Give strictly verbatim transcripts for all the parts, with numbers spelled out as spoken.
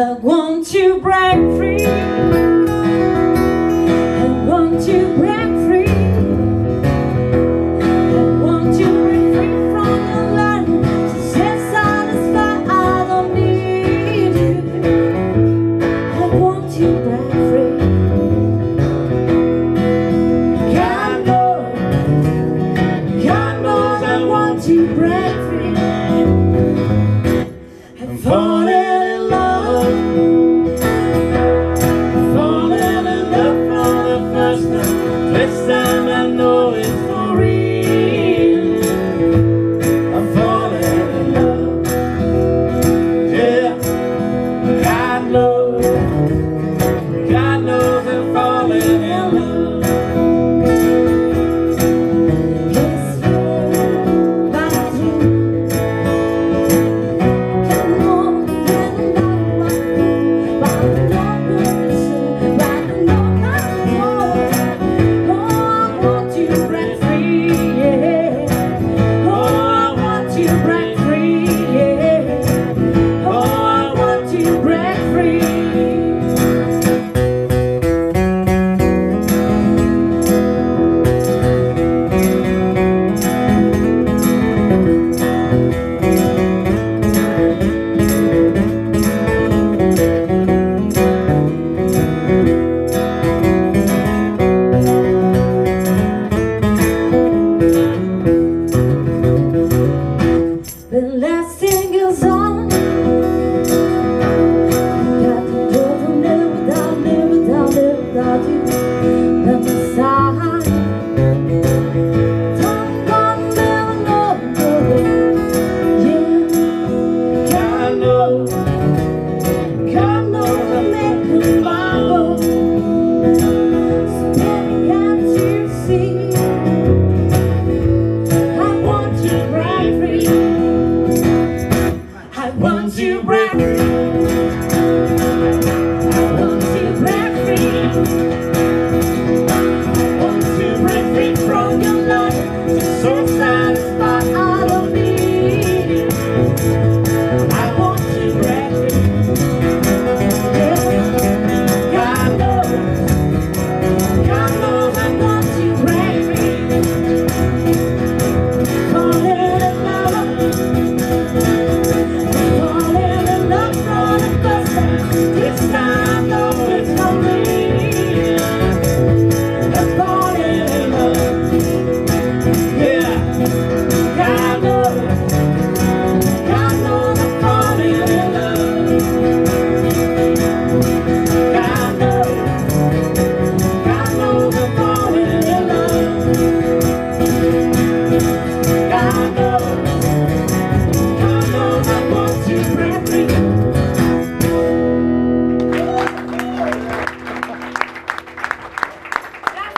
I want to break free. I want to break free. I want to break free from the land to set satisfied. I don't need you. I want to break free. God knows, God knows I want to break free. I'm falling.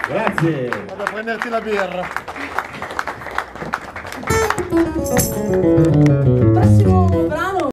Grazie. Vado a prenderti la birra. Il prossimo brano.